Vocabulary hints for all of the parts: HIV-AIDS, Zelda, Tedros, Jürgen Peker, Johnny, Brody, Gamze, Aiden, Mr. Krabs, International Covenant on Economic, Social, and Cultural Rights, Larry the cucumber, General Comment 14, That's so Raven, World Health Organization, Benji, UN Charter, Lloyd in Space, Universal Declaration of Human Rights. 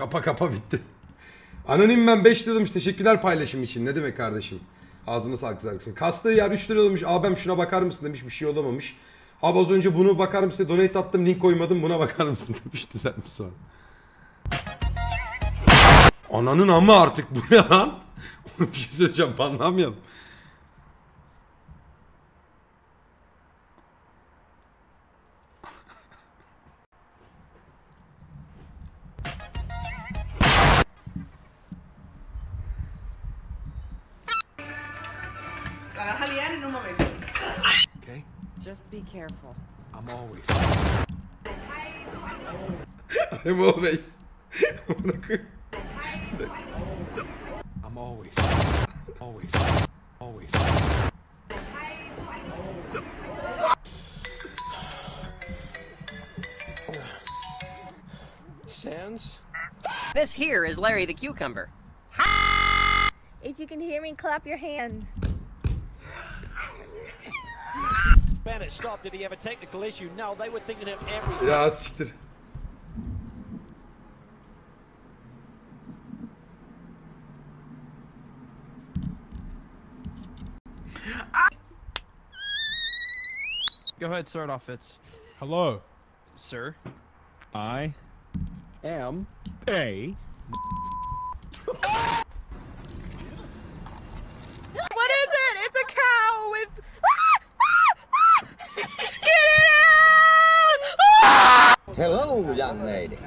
Kapa kapa bitti. Anonim ben 5 liramış. Teşekkürler paylaşım için. Ne demek kardeşim? Ağzını sağlık sarksın. Kastığı yer 3 liralamış. Abim şuna bakar mısın demiş. Bir şey olamamış. Abi az önce bunu bakar mısın? Donate attım. Link koymadım. Buna bakar mısın demiş. Düzeltmiş sonra. Ananın amı artık bu ne lan? Onu bir şey söyleyeceğim. Anlamayalım. Be careful. I'm always. I'm always. Always. Always. Sans? This here is Larry the cucumber. Ha! If you can hear me, clap your hands. Bennett stopped. Did he have a technical issue? No, they were thinking of everything. Ya siktir. Go ahead, start off, Fitz. Hello, sir. I am a. What is it? It's a cow with. Hello, young lady.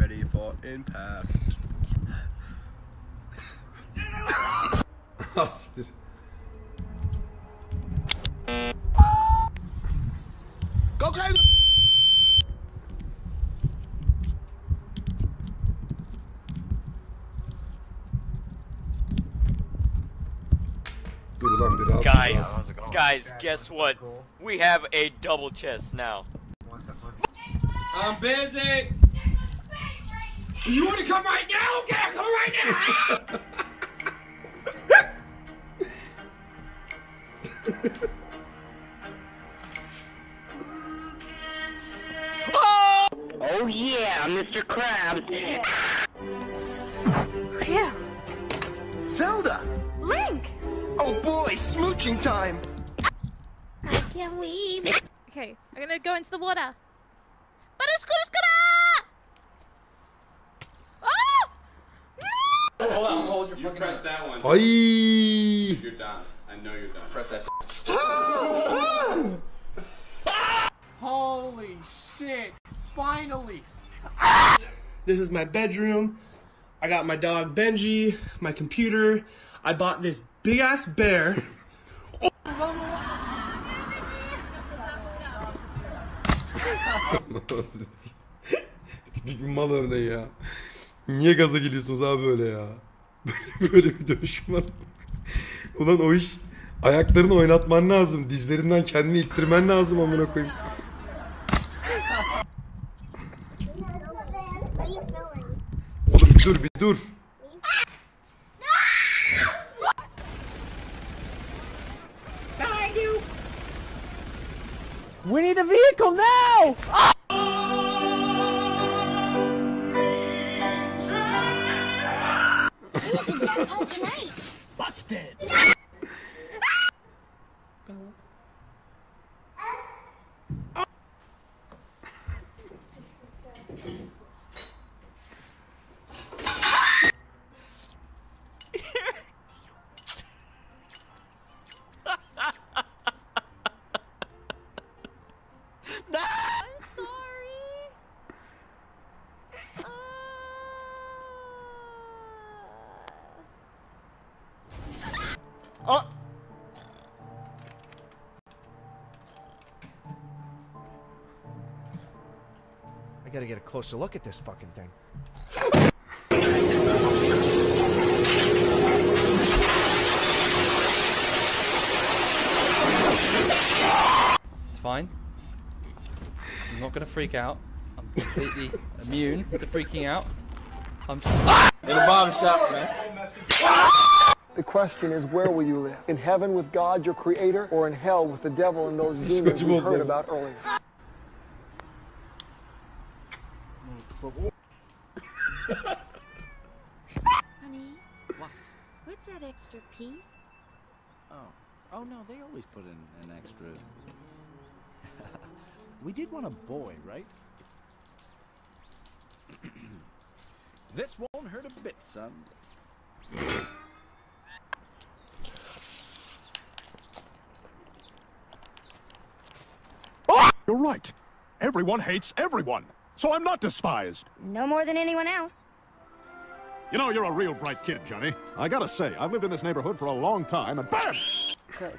Ready for impact. Go crazy. Guys, guess what? We have a double chest now. I'm busy! You wanna come right now? Okay, I'll come right now! Oh! Oh yeah, Mr. Krabs! Yeah. Zelda! Link! Oh boy, smooching time! Can't leave. Okay, I'm gonna go into the water. Oh! Hold on, hold your fucking. You press that one. Ay. You're done. I know you're done. Press that shit. Holy shit. Finally. This is my bedroom. I got my dog Benji, my computer. I bought this big ass bear. Oh. Bir mal örneği ya. Niye gaza geliyorsunuz abi böyle ya? Böyle bir dönüşüm var. Ulan o iş ayaklarını oynatman lazım. Dizlerinden kendini ittirmen lazım amına koyayım. Oğlum bir dur. We need a vehicle now! Oh! Busted! Oh. Gotta get a closer look at this fucking thing. It's fine. I'm not gonna freak out. I'm completely immune to freaking out. I'm in a barber shop, man. The question is, where will you live? In heaven with God, your creator, or in hell with the devil and those demons we heard about earlier? from all. Honey, what? What's that extra piece? Oh, oh no, they always put in an extra. We did want a boy, right? This won't hurt a bit, son. You're right. Everyone hates everyone, so I'm not despised. No more than anyone else. You know, you're a real bright kid, Johnny. I gotta say, I've lived in this neighborhood for a long time, and BAM! Okay.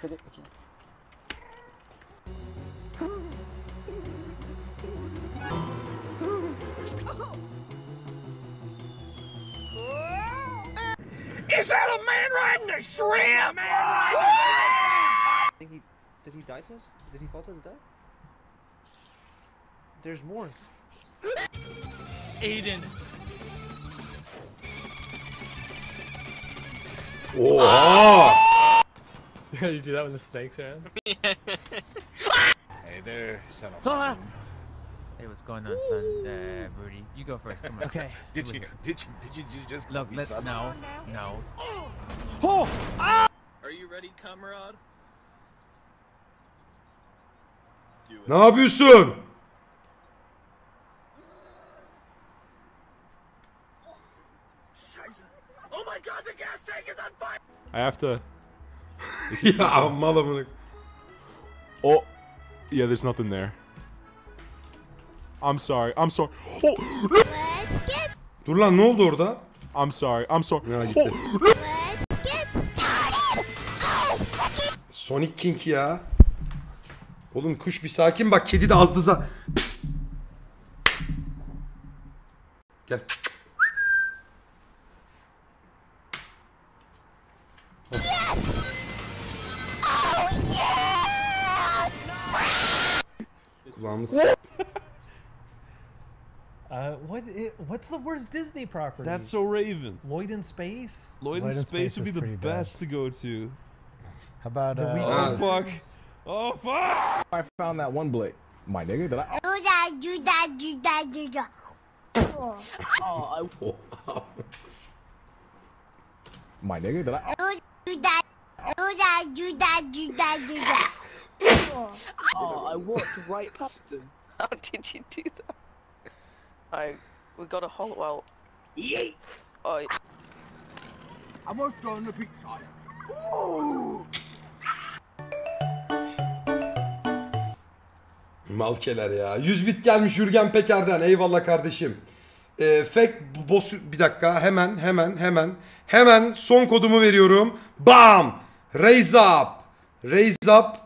Is that a man riding a shrimp? I think he... Did he die to us? Did he fall to his death? There's more. Aiden. Whoa. Oh! You do that when the snakes are in? Hey there, son of a... Hey, what's going on, son? Brody, you go first. Come on. Okay. Did you just look? Let's no. Oh! Ah! Are you ready, comrade? Ne yapıyorsun? Oh my God, the gas tank is on fire! I have to. Yeah, mother. Oh, yeah. There's nothing there. I'm sorry. Oh. Dur lan, ne oldu orada? I'm sorry. Ya, oh. Sonic King ya. Oğlum kuş bir sakin bak, kedi de azdıza. Gel. Kulağımız. What's the worst Disney property? That's so Raven. Lloyd in Space? Lloyd in Space would be the best to go to. How about Oh fuck! I found that one blade. My nigga, did I? Do that. Oh. My nigga, did I? Do that. Oh, I walked right past them. How did you do that? We got a hollow out. Yeet! I must go on the big side. Ooh! Malkeler ya. 100 bit gelmiş Jürgen Peker'den. Eyvallah kardeşim. Fake boss... Bir dakika. Hemen son kodumu veriyorum. Bam! Raise up!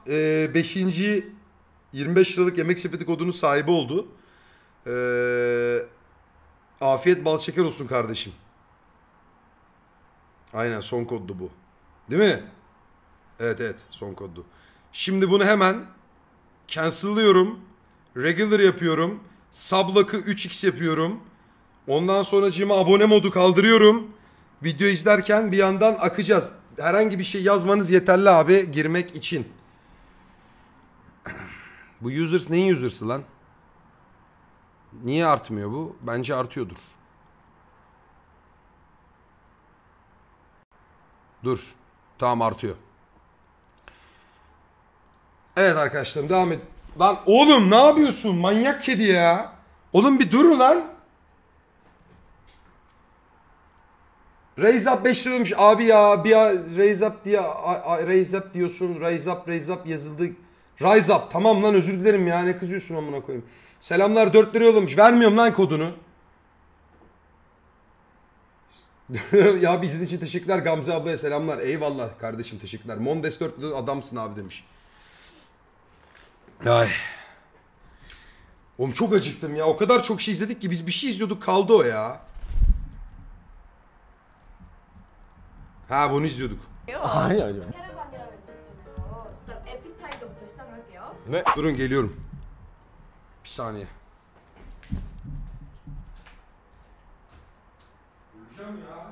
5. 25 liralık yemek sepeti kodunun sahibi oldu. Afiyet bal şeker olsun kardeşim. Aynen son koddu bu. Değil mi? Evet son koddu. Şimdi bunu hemen cancel'lıyorum. Regular yapıyorum. Sublak'ı 3x yapıyorum. Ondan sonra cima abone modu kaldırıyorum. Video izlerken bir yandan akacağız. Herhangi bir şey yazmanız yeterli abi girmek için. Bu users neyin users'ı lan? Niye artmıyor bu? Bence artıyordur. Dur. Tamam artıyor. Evet arkadaşlarım devam et. Lan oğlum ne yapıyorsun? Manyak kedi ya. Oğlum bir dur lan. Raise up 5 liraymış abi ya. Bir raise up diye raise up diyorsun. Raise up yazıldı. Rise up. Tamam lan özür dilerim ya. Ne kızıyorsun amına koyayım. Selamlar 4 liraya yollamış. Vermiyorum lan kodunu. Ya bizim için teşekkürler. Gamze ablaya selamlar. Eyvallah kardeşim teşekkürler. Mondes 4 lira adamsın abi demiş. Ay. Oğlum çok acıktım ya. O kadar çok şey izledik ki biz bir şey izliyorduk kaldı o ya. Ha bunu izliyorduk. Hayır. Ne? Durun geliyorum. Bir saniye. Göreceğim ya.